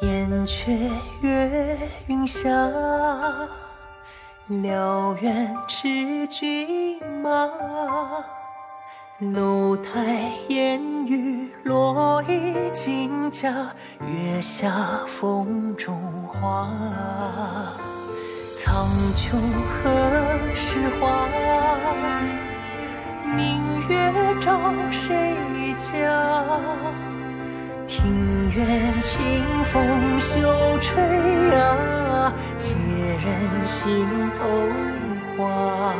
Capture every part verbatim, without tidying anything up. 燕雀跃云霄，辽远驰骏马。楼台烟雨落衣襟角，月下风中花。苍穹何时化？明月照谁家？庭院清风嗅吹啊，解人心头话。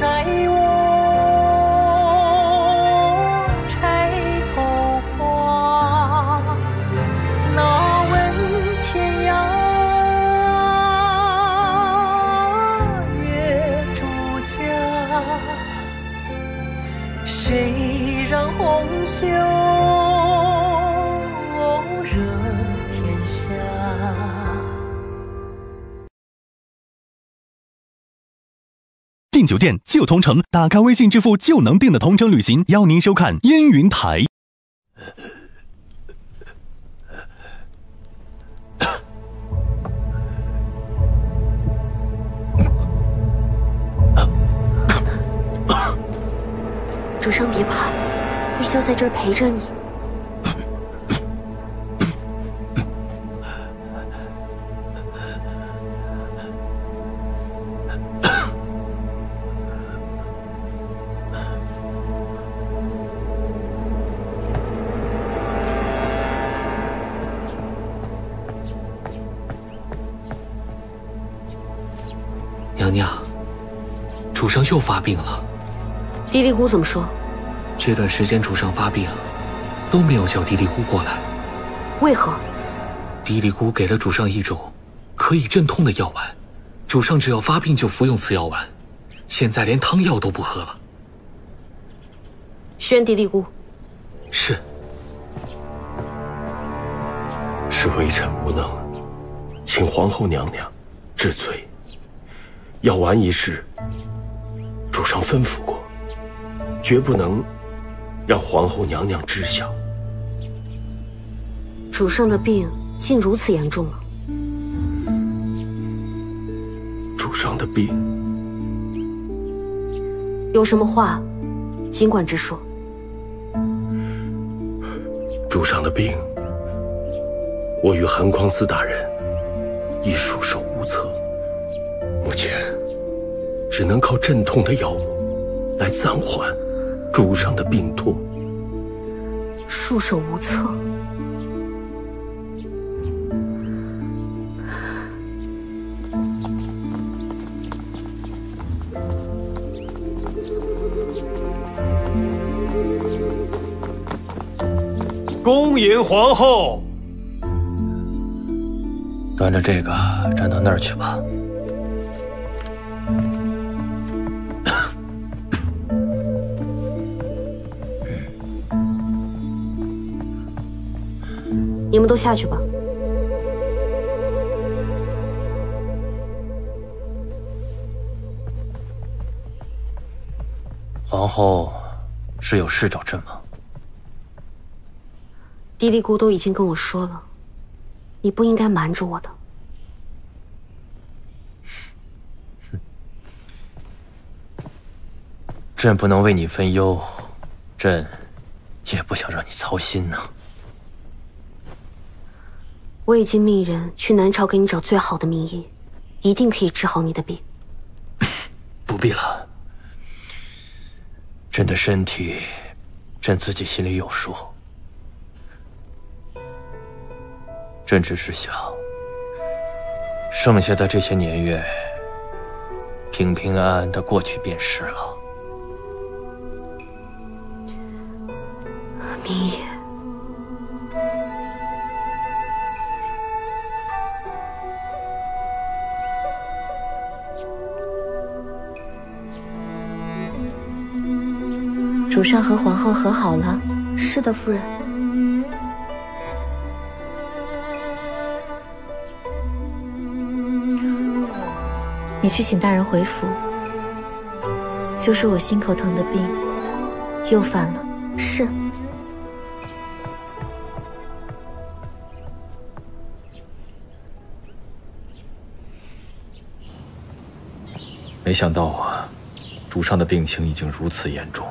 在我钗头花，哪问天涯月朱家？谁让红袖惹天下？ 订酒店就同城，打开微信支付就能订的同城旅行，邀您收看烟云台。主生别怕，玉箫在这儿陪着你。娘娘，主上又发病了。嘀哩姑怎么说？这段时间主上发病，都没有叫嘀哩姑过来。为何？嘀哩姑给了主上一种可以镇痛的药丸，主上只要发病就服用此药丸，现在连汤药都不喝了。宣嘀哩姑。是。是微臣无能，请皇后娘娘治罪。 药丸一事，主上吩咐过，绝不能让皇后娘娘知晓。主上的病竟如此严重了。主上的病，有什么话，尽管直说。主上的病，我与韩匡嗣大人亦束手无策。 目前，只能靠镇痛的药物来暂缓主上的病痛。束手无策，恭迎皇后。端着这个站到那儿去吧。 你们都下去吧。皇后是有事找朕吗？嘀哩姑都已经跟我说了，你不应该瞒着我的。朕不能为你分忧，朕也不想让你操心呢。 我已经命人去南朝给你找最好的名医，一定可以治好你的病。不必了，朕的身体，朕自己心里有数。朕只是想，剩下的这些年月，平平安安的过去便是了。明医。 主上和皇后和好了。是的，夫人。你去请大人回府。就是我心口疼的病，又犯了。是。 没想到啊，主上的病情已经如此严重。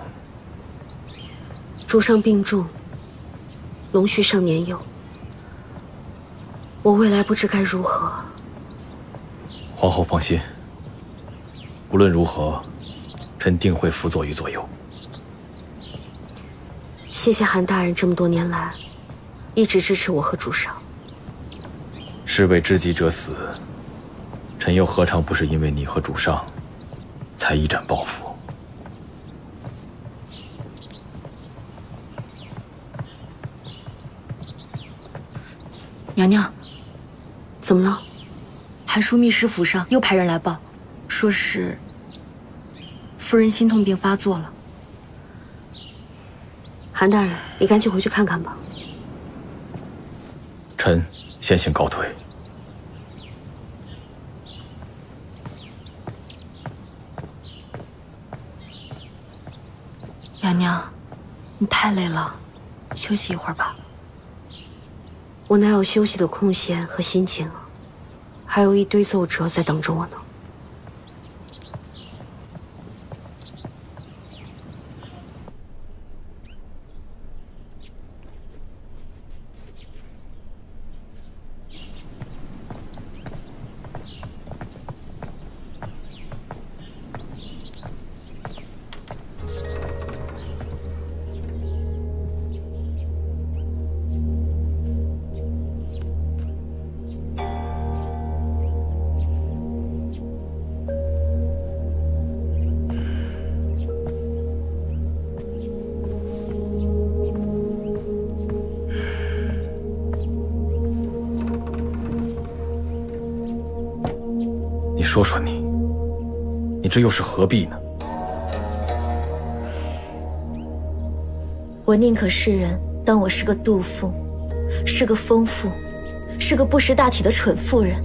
主上病重，龙须尚年幼，我未来不知该如何。皇后放心，无论如何，臣定会辅佐于左右。谢谢韩大人这么多年来，一直支持我和主上。士为知己者死，臣又何尝不是因为你和主上？ 才一展抱负。娘娘，怎么了？韩枢密使府上又派人来报，说是夫人心痛病发作了。韩大人，你赶紧回去看看吧。臣先行告退。 娘娘，你太累了，休息一会儿吧。我哪有休息的空闲和心情啊？还有一堆奏折在等着我呢。说说你，你这又是何必呢？我宁可世人当我是个妒妇，是个疯妇，是个不识大体的蠢妇人，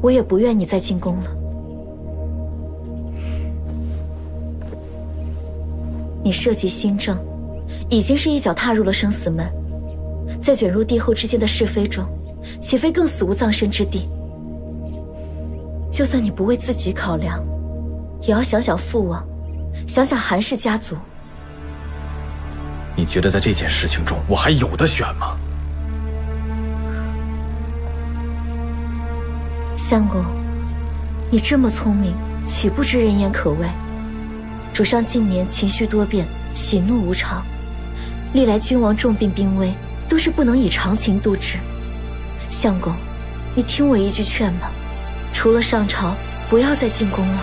我也不愿你再进宫了。你涉及新政，已经是一脚踏入了生死门，再卷入帝后之间的是非中，岂非更死无葬身之地？ 就算你不为自己考量，也要想想父王，想想韩氏家族。你觉得在这件事情中，我还有的选吗？相公，你这么聪明，岂不知人言可畏？主上近年情绪多变，喜怒无常，历来君王重病濒危，都是不能以常情度之。相公，你听我一句劝吧。 除了上朝，不要再进宫了，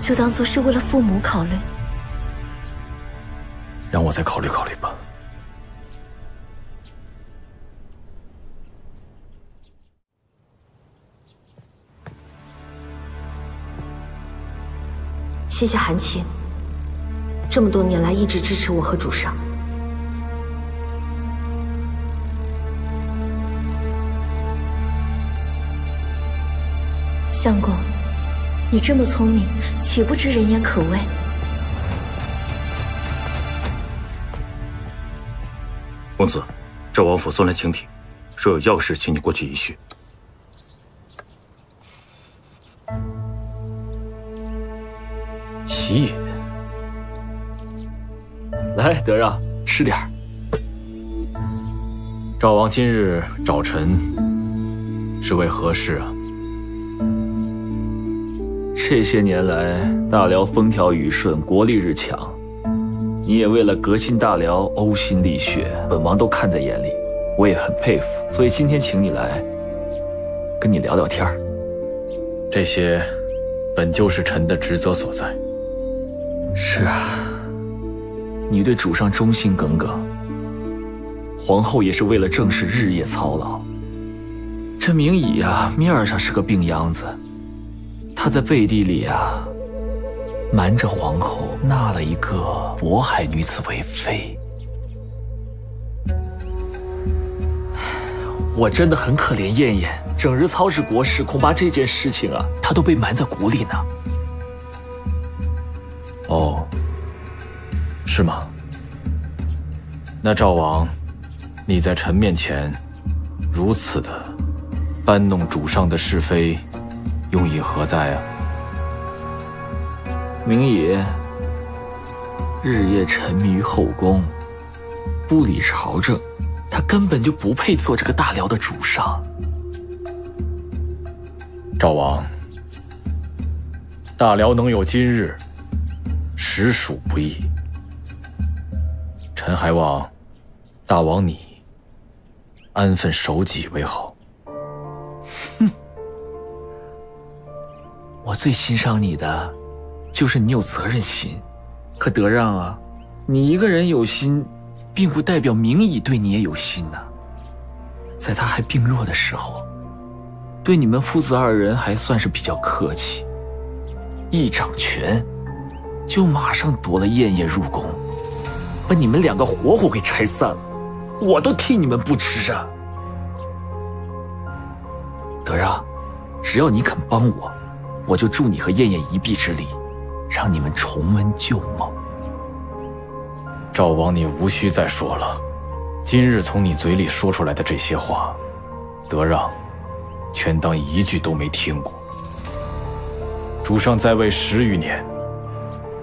就当做是为了父母考虑。让我再考虑考虑吧。谢谢韩青，这么多年来一直支持我和主上。 相公，你这么聪明，岂不知人言可畏？公子，这王府送来请帖，说有要事，请你过去一叙。喜饮，来，德让，吃点儿。赵王今日找臣，是为何事啊？ 这些年来，大辽风调雨顺，国力日强，你也为了革新大辽呕心沥血，本王都看在眼里，我也很佩服。所以今天请你来，跟你聊聊天儿。这些，本就是臣的职责所在。是啊，你对主上忠心耿耿，皇后也是为了政事日夜操劳。这明乙啊，面儿上是个病秧子。 他在背地里啊，瞒着皇后纳了一个渤海女子为妃，我真的很可怜燕燕。整日操持国事，恐怕这件事情啊，他都被瞒在鼓里呢。哦，是吗？那赵王，你在臣面前如此的搬弄主上的是非，用意何在啊？明也日夜沉迷于后宫，不理朝政，他根本就不配做这个大辽的主上。赵王，大辽能有今日，实属不易。臣还望大王你安分守己为好。哼，我最欣赏你的，就是你有责任心。可德让啊，你一个人有心，并不代表明以对你也有心呐、啊。在他还病弱的时候，对你们父子二人还算是比较客气，一掌拳就马上夺了燕爷入宫，把你们两个活活给拆散了，我都替你们不值啊。德让，只要你肯帮我，我就助你和燕爷一臂之力。让你们重温旧梦。赵王，你无需再说了。今日从你嘴里说出来的这些话，德让全当一句都没听过。主上在位十余年，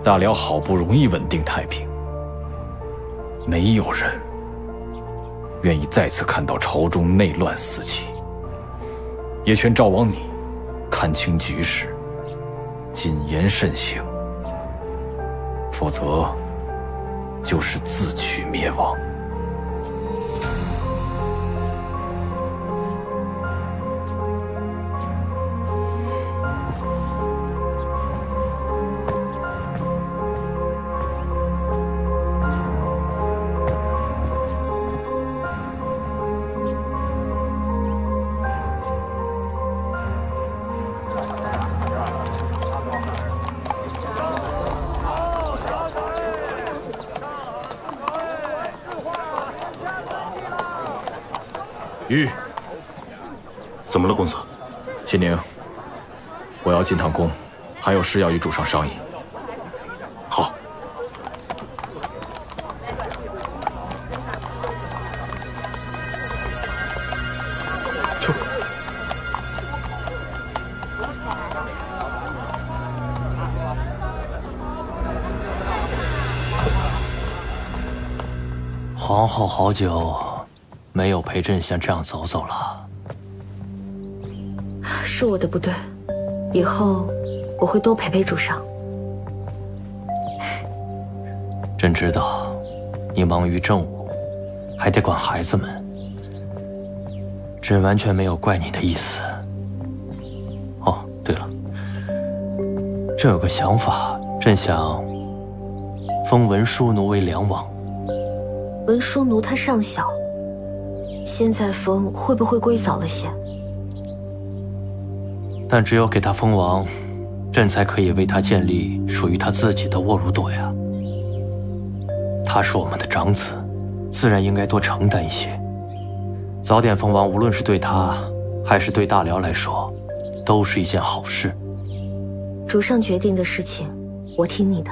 大辽好不容易稳定太平，没有人愿意再次看到朝中内乱四起。也劝赵王你看清局势，谨言慎行，否则就是自取灭亡。玉，怎么了，公子？谢宁，我要进趟宫，还有事要与主上商议。好。去。皇后好久没有陪朕像这样走走了，是我的不对，以后我会多陪陪主上。朕知道你忙于政务，还得管孩子们，朕完全没有怪你的意思。哦，对了，朕有个想法，朕想封文殊奴为梁王。文殊奴他尚小。现在封会不会过于早了些？但只有给他封王，朕才可以为他建立属于他自己的沃鲁朵呀。他是我们的长子，自然应该多承担一些。早点封王，无论是对他还是对大辽来说，都是一件好事。主上决定的事情，我听你的。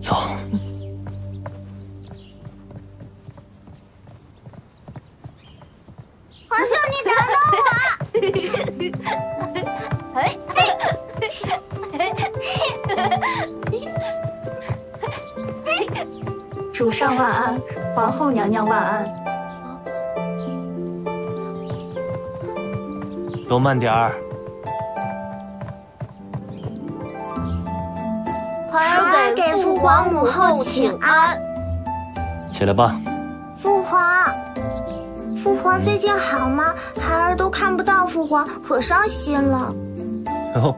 走。皇兄，你等等我！哎哎！主上万安，皇后娘娘万安。都慢点儿。还给父皇母后请安。起来吧。父皇，父皇最近好吗？孩儿都看不到父皇，可伤心了。哦，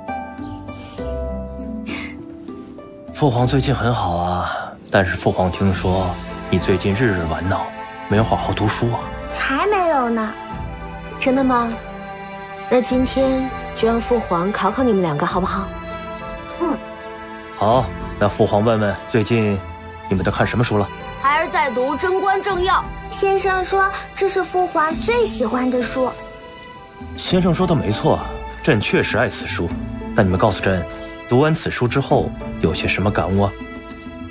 父皇最近很好啊，但是父皇听说你最近日日玩闹，没有好好读书啊。才没有呢。真的吗？那今天就让父皇考考你们两个好不好？嗯。好，那父皇问问最近你们都看什么书了？孩儿在读《贞观政要》。先生说这是父皇最喜欢的书。先生说的没错，朕确实爱此书。但你们告诉朕，读完此书之后有些什么感悟啊？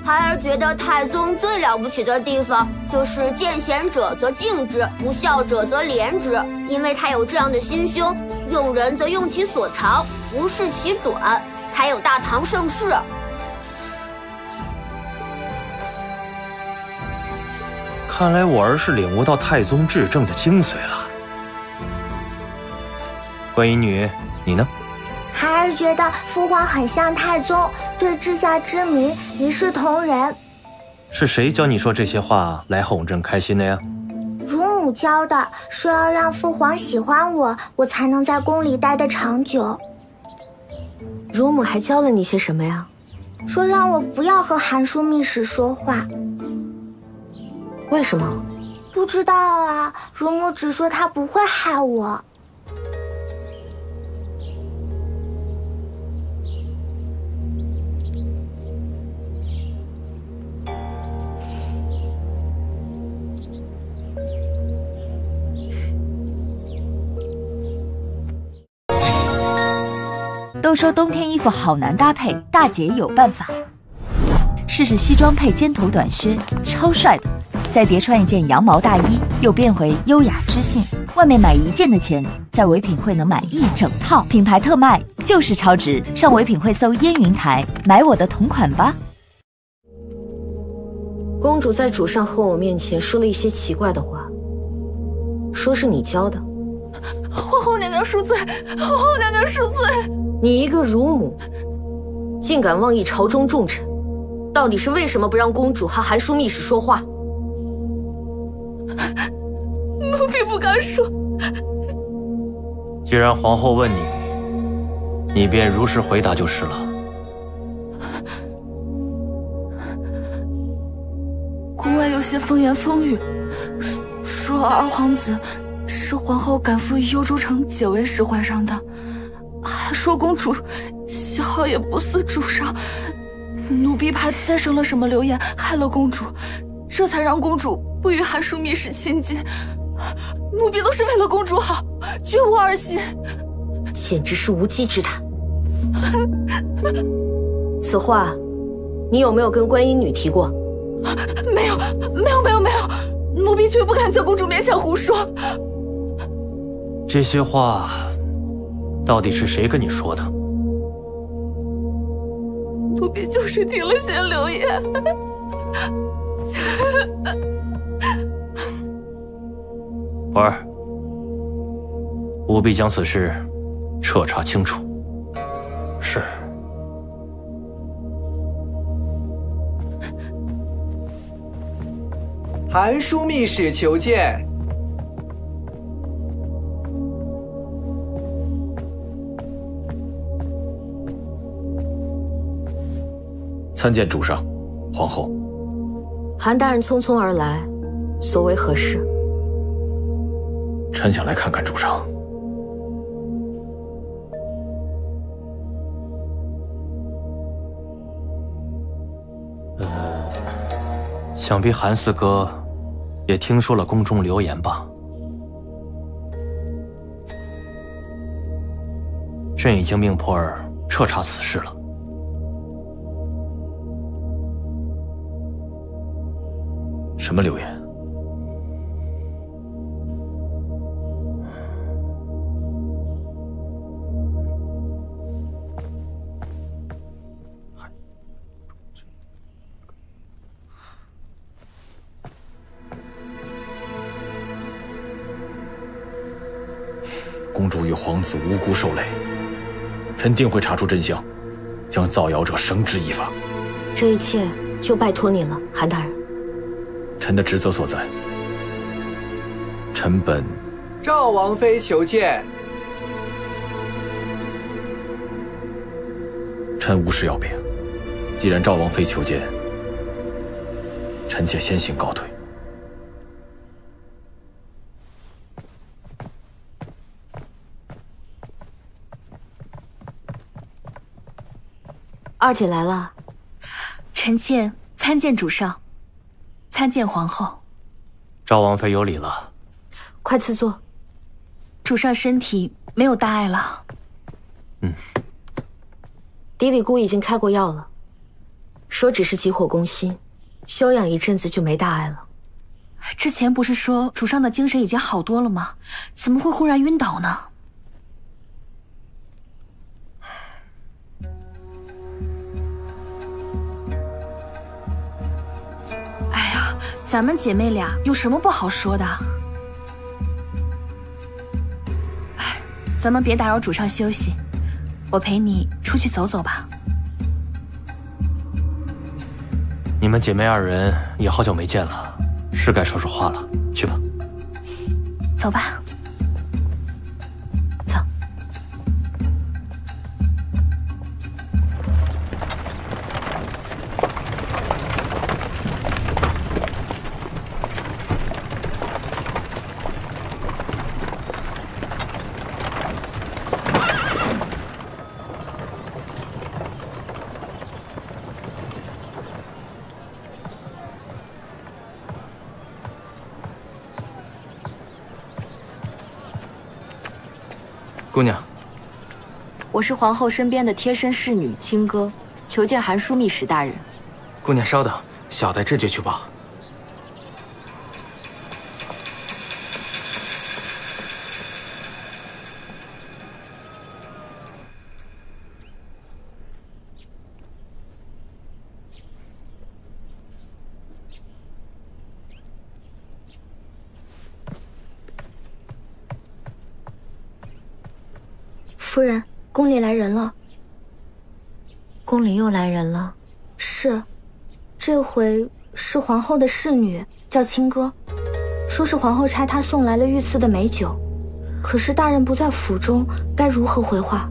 孩儿觉得太宗最了不起的地方就是见贤者则敬之，不孝者则怜之。因为他有这样的心胸，用人则用其所长，不视其短，才有大唐盛世。 看来我儿是领悟到太宗治政的精髓了。观音女，你呢？孩儿觉得父皇很像太宗，对治下之民一视同仁。是谁教你说这些话来哄朕开心的呀？乳母教的，说要让父皇喜欢我，我才能在宫里待得长久。乳母还教了你些什么呀？说让我不要和韩枢密使说话。 为什么？不知道啊，乳母只说她不会害我。都说冬天衣服好难搭配，大姐有办法，试试西装配尖头短靴，超帅的。 再叠穿一件羊毛大衣，又变回优雅知性。外面买一件的钱，在唯品会能买一整套，品牌特卖就是超值。上唯品会搜“烟云台”，买我的同款吧。公主在主上和我面前说了一些奇怪的话，说是你教的。皇后娘娘恕罪，皇后娘娘恕罪。你一个乳母，竟敢妄议朝中重臣，到底是为什么不让公主和韩枢密使说话？ 奴婢不敢说。既然皇后问你，你便如实回答就是了。宫外有些风言风语，说说二皇子是皇后赶赴幽州城解围时怀上的，还说公主相好也不似主上。奴婢怕再生了什么流言，害了公主，这才让公主 不与韩枢密使亲近，奴婢都是为了公主好，绝无二心。简直是无稽之谈。此话，你有没有跟观音女提过？没有，没有，没有，没有。奴婢绝不敢在公主面前胡说。这些话，到底是谁跟你说的？奴婢就是听了些流言。徒儿，务必将此事彻查清楚。是。韩枢密使求见。参见主上、皇后。韩大人匆匆而来，所为何事？ 臣想来看看主上。呃，想必韩四哥也听说了宫中流言吧？朕已经命普洱彻查此事了。什么流言？ 公主与皇子无辜受累，臣定会查出真相，将造谣者绳之以法。这一切就拜托您了，韩大人。臣的职责所在，臣本。赵王妃求见。臣无事要禀，既然赵王妃求见，臣且先行告退。 二姐来了，臣妾参见主上。参见皇后。赵王妃有礼了。快赐座。主上身体没有大碍了。嗯。迪里姑已经开过药了，说只是急火攻心，休养一阵子就没大碍了。之前不是说主上的精神已经好多了吗？怎么会忽然晕倒呢？ 咱们姐妹俩有什么不好说的？哎，咱们别打扰主上休息，我陪你出去走走吧。你们姐妹二人也好久没见了，是该说说话了。去吧，走吧。 姑娘，我是皇后身边的贴身侍女青歌，求见韩枢密使大人。姑娘稍等，小的这就去报。夫人，宫里来人了。宫里又来人了。是，这回是皇后的侍女，叫青歌，说是皇后差她送来了御赐的美酒，可是大人不在府中，该如何回话？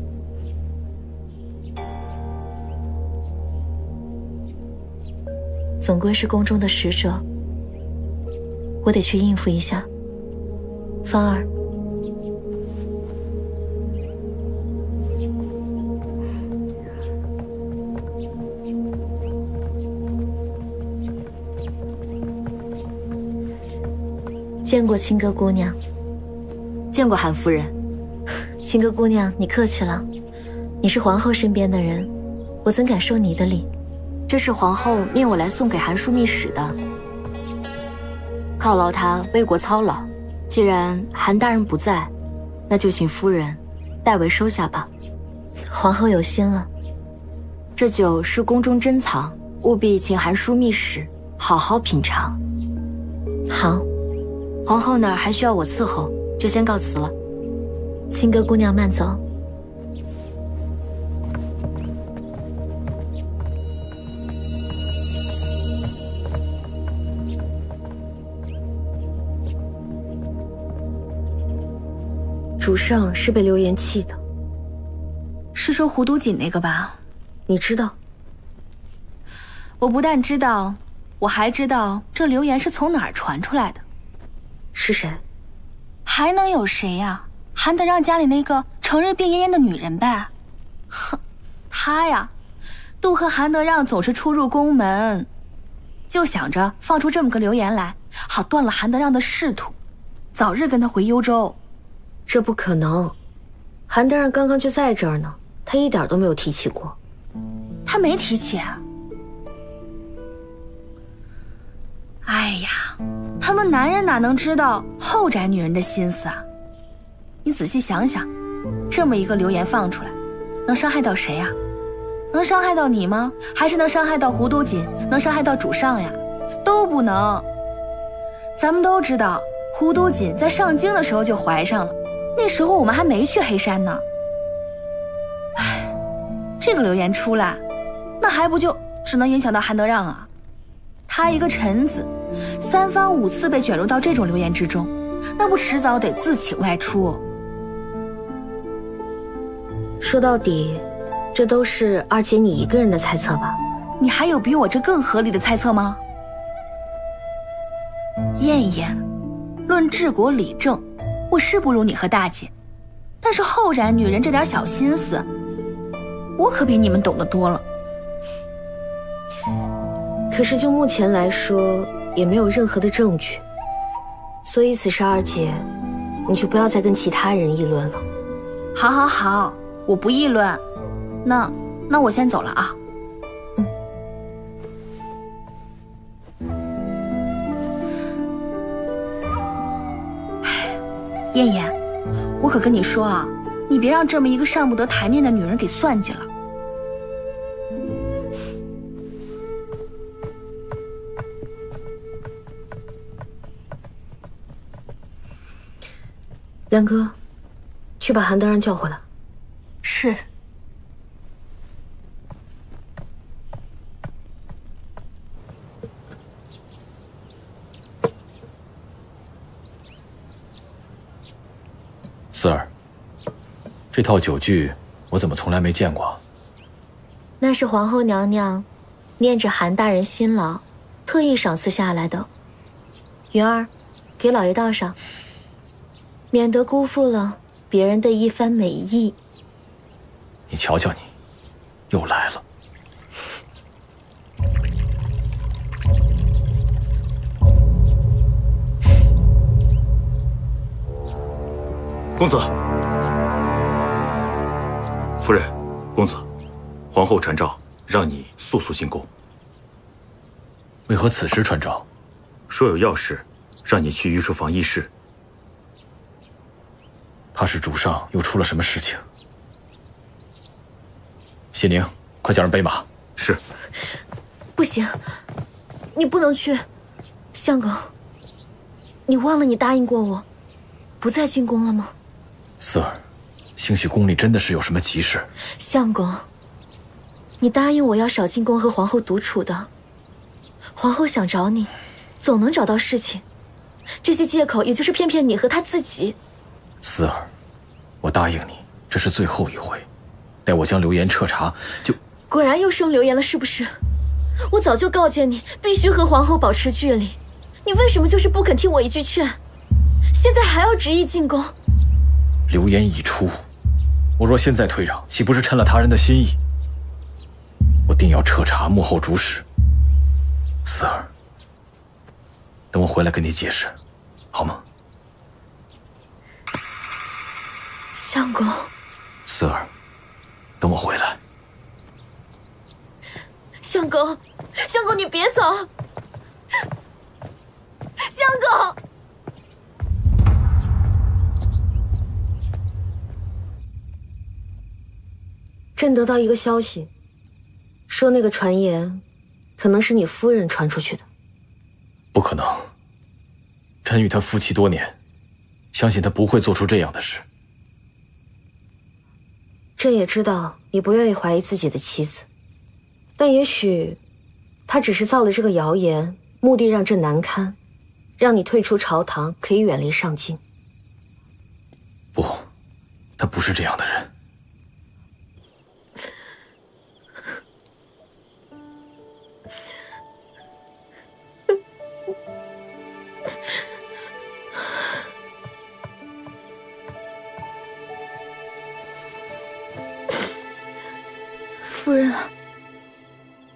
总归是宫中的使者，我得去应付一下。芳儿。 见过青歌姑娘，见过韩夫人。青歌姑娘，你客气了。你是皇后身边的人，我怎敢受你的礼？这是皇后命我来送给韩枢密使的，犒劳他为国操劳。既然韩大人不在，那就请夫人代为收下吧。皇后有心了。这酒是宫中珍藏，务必请韩枢密使好好品尝。好。 皇后那儿还需要我伺候，就先告辞了。青歌姑娘慢走。主上是被流言气的，是说胡都锦那个吧？你知道？我不但知道，我还知道这流言是从哪儿传出来的。 是谁？还能有谁呀？还得让家里那个成日病恹恹的女人呗。哼，她呀，杜和韩德让总是出入宫门，就想着放出这么个流言来，好断了韩德让的仕途，早日跟他回幽州。这不可能，韩德让刚刚就在这儿呢，他一点都没有提起过。他没提起啊？哎呀。 他们男人哪能知道后宅女人的心思啊？你仔细想想，这么一个流言放出来，能伤害到谁呀？能伤害到你吗？还是能伤害到胡都锦？能伤害到主上呀？都不能。咱们都知道，胡都锦在上京的时候就怀上了，那时候我们还没去黑山呢。哎，这个流言出来，那还不就只能影响到韩德让啊？他一个臣子。 三番五次被卷入到这种流言之中，那不迟早得自请外出。说到底，这都是二姐你一个人的猜测吧？你还有比我这更合理的猜测吗？燕燕，论治国理政，我是不如你和大姐，但是后宅女人这点小心思，我可比你们懂得多了。可是就目前来说。也没有任何的证据，所以此事二姐，你就不要再跟其他人议论了。好，好，好，我不议论。那那我先走了啊。嗯。哎，燕燕，我可跟你说啊，你别让这么一个上不得台面的女人给算计了。 梁哥，去把韩当然叫回来。是。四儿，这套酒具我怎么从来没见过？那是皇后娘娘念着韩大人辛劳，特意赏赐下来的。云儿，给老爷倒上。 免得辜负了别人的一番美意。你瞧瞧你，又来了。公子，夫人，公子，皇后传召，让你速速进宫。为何此时传召？说有要事，让你去御书房议事。 怕是主上又出了什么事情。谢宁，快叫人备马。是。不行，你不能去，相公，你忘了你答应过我，不再进宫了吗？四儿，兴许宫里真的是有什么急事。相公，你答应我要少进宫和皇后独处的。皇后想找你，总能找到事情，这些借口也就是骗骗你和她自己。 四儿，我答应你，这是最后一回。待我将流言彻查，就果然又生流言了，是不是？我早就告诫你，必须和皇后保持距离，你为什么就是不肯听我一句劝？现在还要执意进宫？流言已出，我若现在退让，岂不是趁了他人的心意？我定要彻查幕后主使。四儿，等我回来跟你解释，好吗？ 相公，四儿，等我回来。相公，相公，你别走！相公。 朕得到一个消息，说那个传言可能是你夫人传出去的。不可能，朕与她夫妻多年，相信她不会做出这样的事。 朕也知道你不愿意怀疑自己的妻子，但也许，她只是造了这个谣言，目的让朕难堪，让你退出朝堂，可以远离上京。不，她不是这样的人。夫人，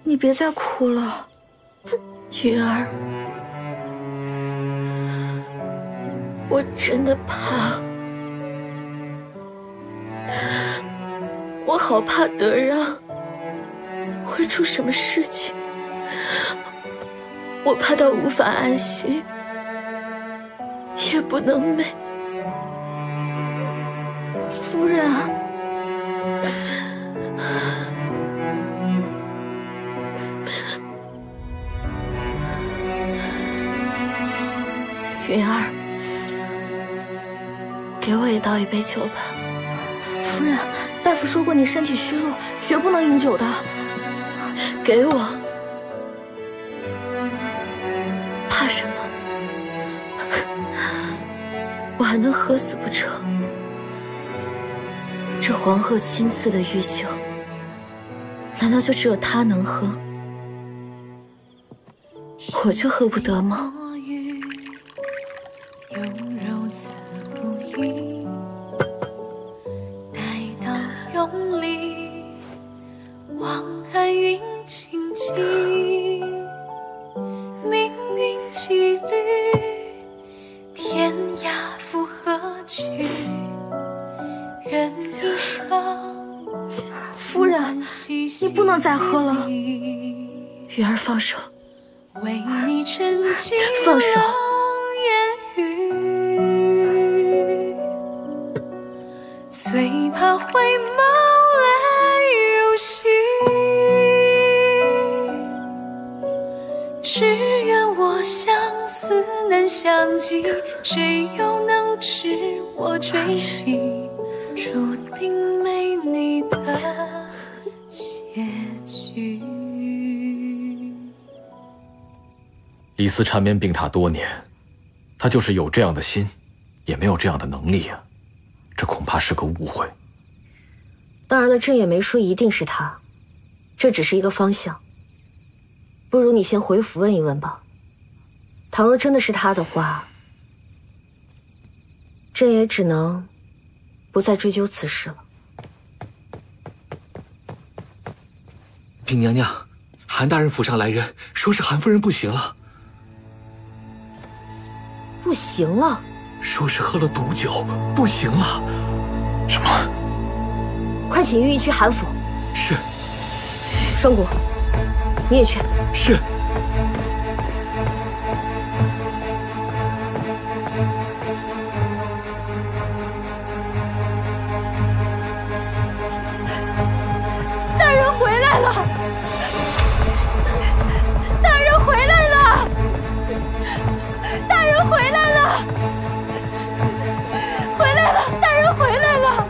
你别再哭了。云儿，我真的怕，我好怕德让会出什么事情，我怕到无法安息，夜不能寐。夫人。 云儿，给我也倒一杯酒吧。夫人，大夫说过你身体虚弱，绝不能饮酒的。给我，怕什么？我还能喝死不成？这皇后亲赐的御酒，难道就只有她能喝？我就喝不得吗？ 望看云轻轻，命运。再喝了，云儿放手，放手。最怕回眸泪如洗，只愿我相思能相寄，谁又能知我追忆注定没你的结局？李斯缠绵病榻多年，他就是有这样的心，也没有这样的能力呀、啊。 这恐怕是个误会。当然了，朕也没说一定是他，这只是一个方向。不如你先回府问一问吧。倘若真的是他的话，朕也只能不再追究此事了。禀娘娘，韩大人府上来人，说是韩夫人不行了，不行了。 说是喝了毒酒，不行了。什么？快请御医去韩府。是。双谷，你也去。是。大人回来了！大人回来了！大人回来了！ 大人回来了！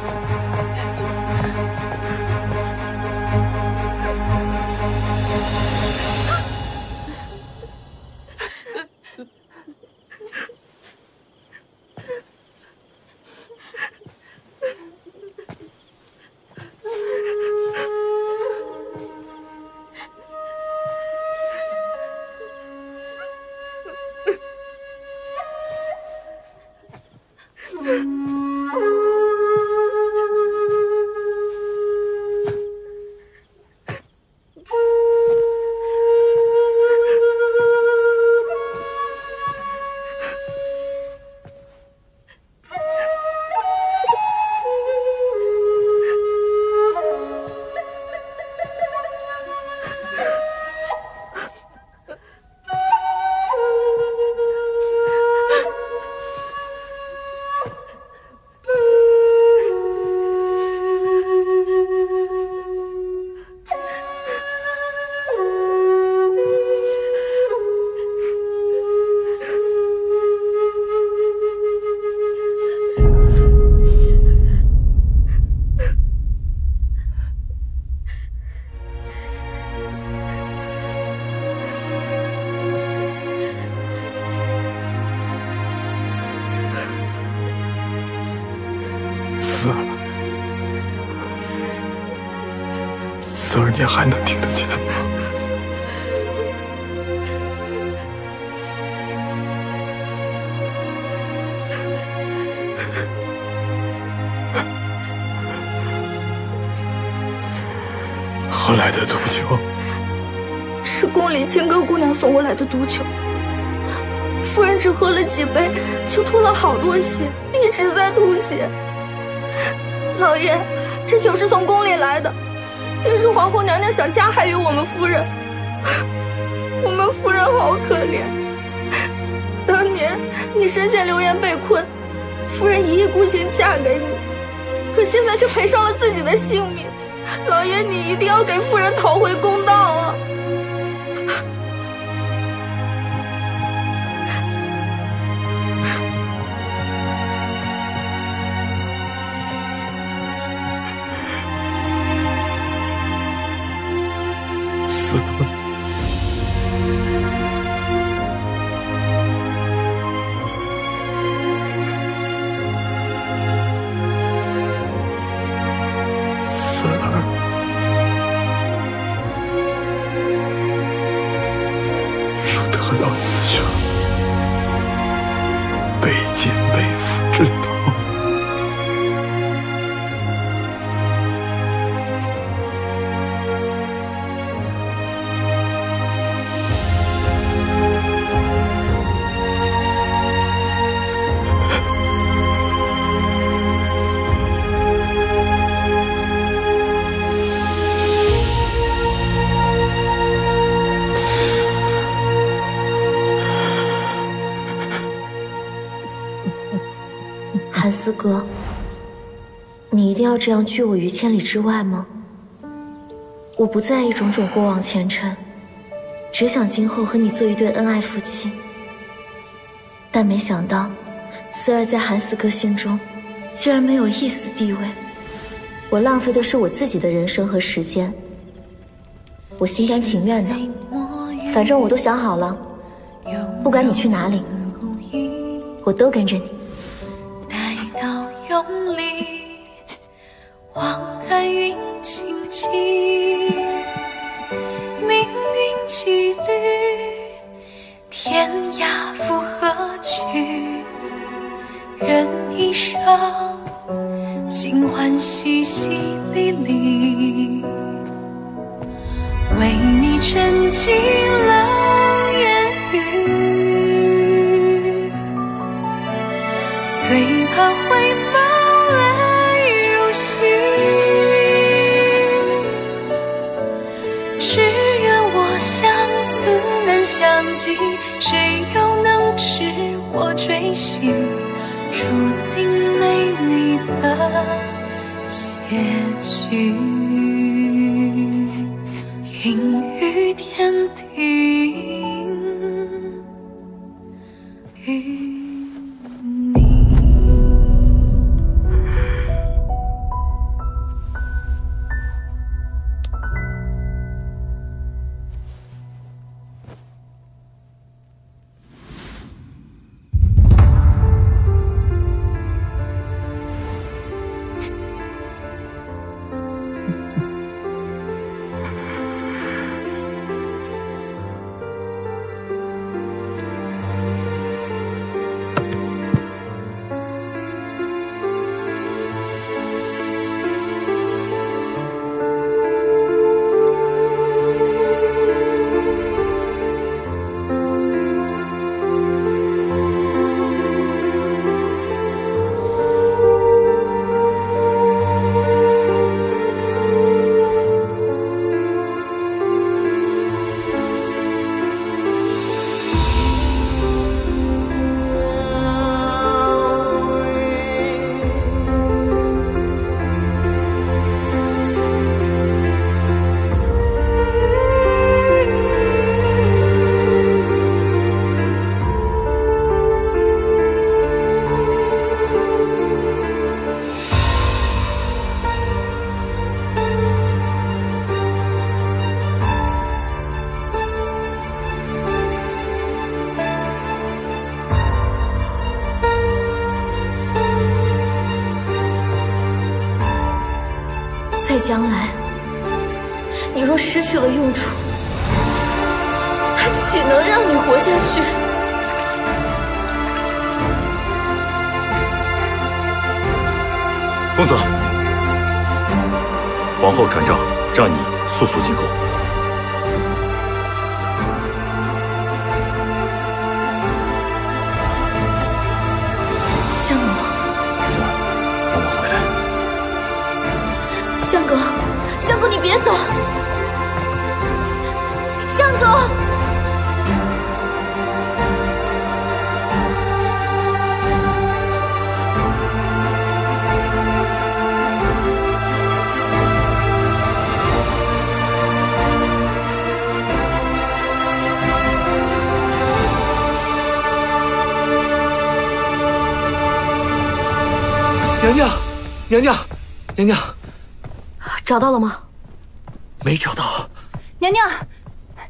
还能听得见吗？何来的毒酒？是宫里青歌姑娘送我来的毒酒。夫人只喝了几杯，就吐了好多血，一直在吐血。老爷，这酒是从宫里来的。 这是皇后娘娘想加害于我们夫人，我们夫人好可怜。当年你身陷流言被困，夫人一意孤行嫁给你，可现在却赔上了自己的性命。老爷，你一定要给夫人讨回公道啊！韩思阁，你一定要这样拒我于千里之外吗？我不在意种种过往前尘，只想今后和你做一对恩爱夫妻。但没想到，思儿在韩思阁心中，竟然没有一丝地位。我浪费的是我自己的人生和时间，我心甘情愿的。反正我都想好了，不管你去哪里，我都跟着你。 勇烈，或系永情痴，命运之旅，天涯复何处？人一生，尽欢喜喜离离，为你沉寂了烟雨，最怕回。 相记，谁又能知我追寻，注定没你的结局。阴雨天庭，与你。将来，你若失去了用处，它岂能让你活下去？公子，皇后传诏，让你速速进宫。相公，思儿，让我回来。 相公，相公，你别走！相公，娘娘，娘娘，娘娘。 找到了吗？没找到。娘娘，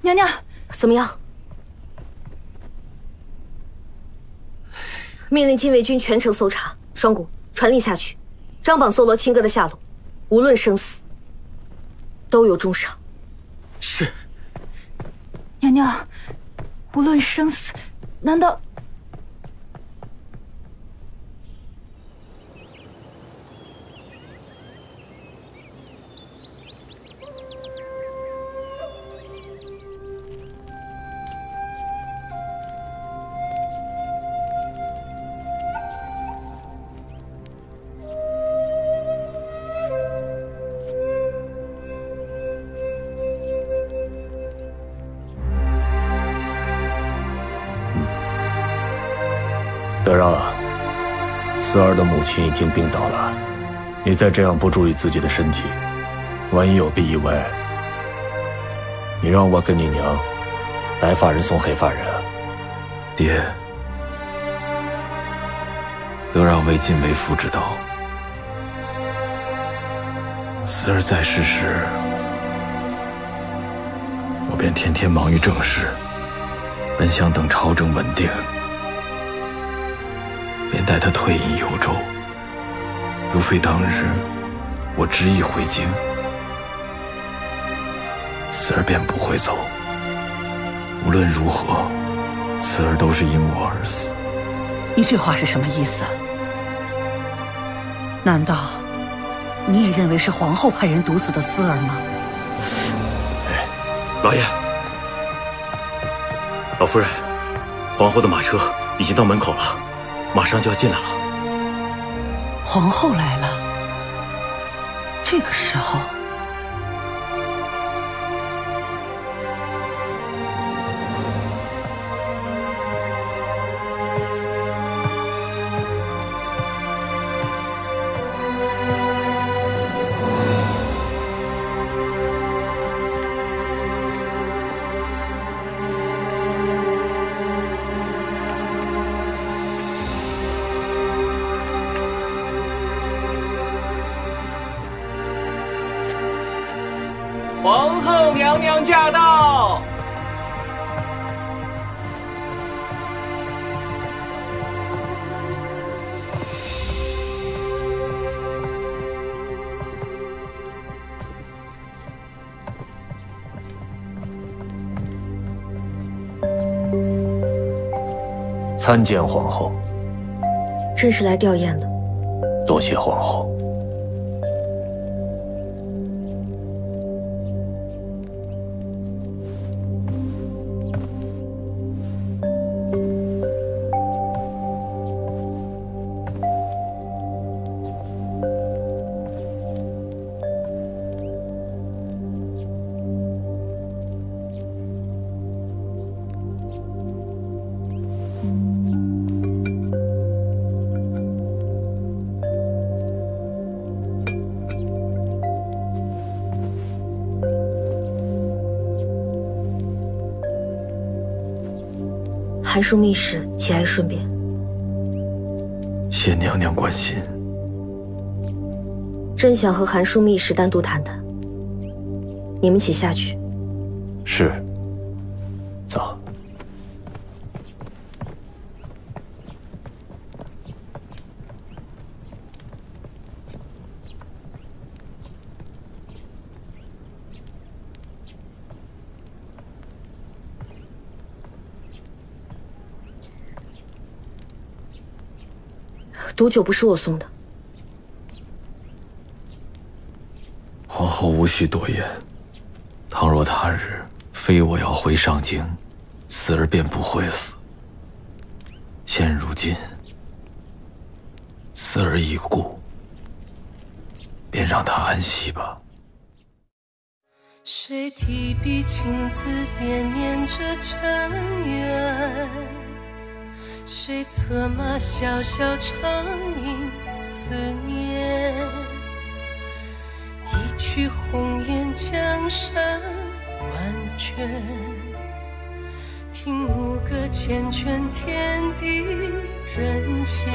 娘娘，怎么样？命令禁卫军全城搜查，双谷传令下去，张榜搜罗亲哥的下落，无论生死，都有重赏。是。娘娘，无论生死，难道？ 德让啊，思儿的母亲已经病倒了，你再这样不注意自己的身体，万一有个意外，你让我跟你娘白发人送黑发人啊！爹，得让为进为父之道。思儿在世时，我便天天忙于政事，本想等朝政稳定，便带他退隐幽州。如非当日我执意回京，思儿便不会走。无论如何，思儿都是因我而死。你这话是什么意思？难道你也认为是皇后派人毒死的思儿吗？哎，老爷，老夫人，皇后的马车已经到门口了，马上就要进来了。皇后来了，这个时候。参见皇后。朕是来吊唁的。多谢皇后。寒暑密使，节哀顺变。谢娘娘关心。朕想和寒暑密使单独谈谈，你们且下去。是。走。毒酒不是我送的，皇后无需多言。倘若他日非我要回上京，思儿便不会死。现如今，思儿已故，便让她安息吧。谁提笔青字边念着尘缘？谁策马萧萧长吟思念？一曲红颜江山万卷，听牧歌缱绻天地人间。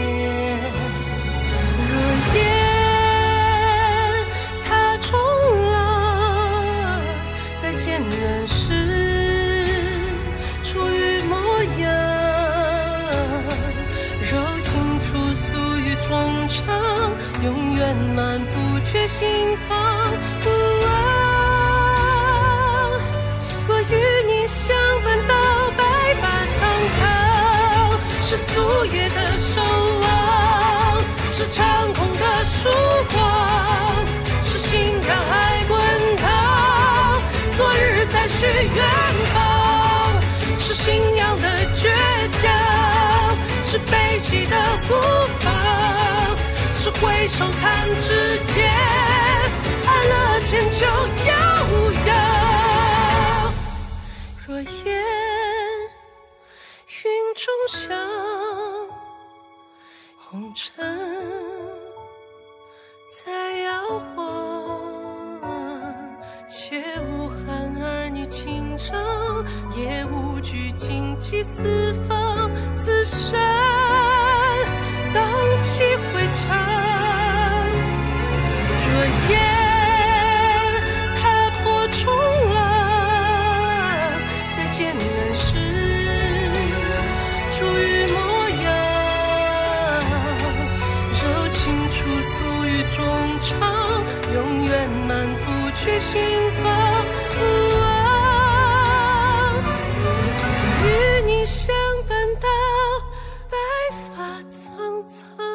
若烟他终老，再见人世出于模样。广场永远漫步却心房不忘，我与你相伴到白发苍苍，是夙夜的守望，是长空的曙光，是心让爱滚烫，昨日再续远方，是信仰的倔强，是悲喜的孤芳，是回首弹指间，安乐千秋悠悠。若烟云中香，红晨在摇晃，且无憾儿女情长，也无惧荆棘四方。此生荡气回肠，永远满不缺心房不忘，与你相伴到白发苍苍。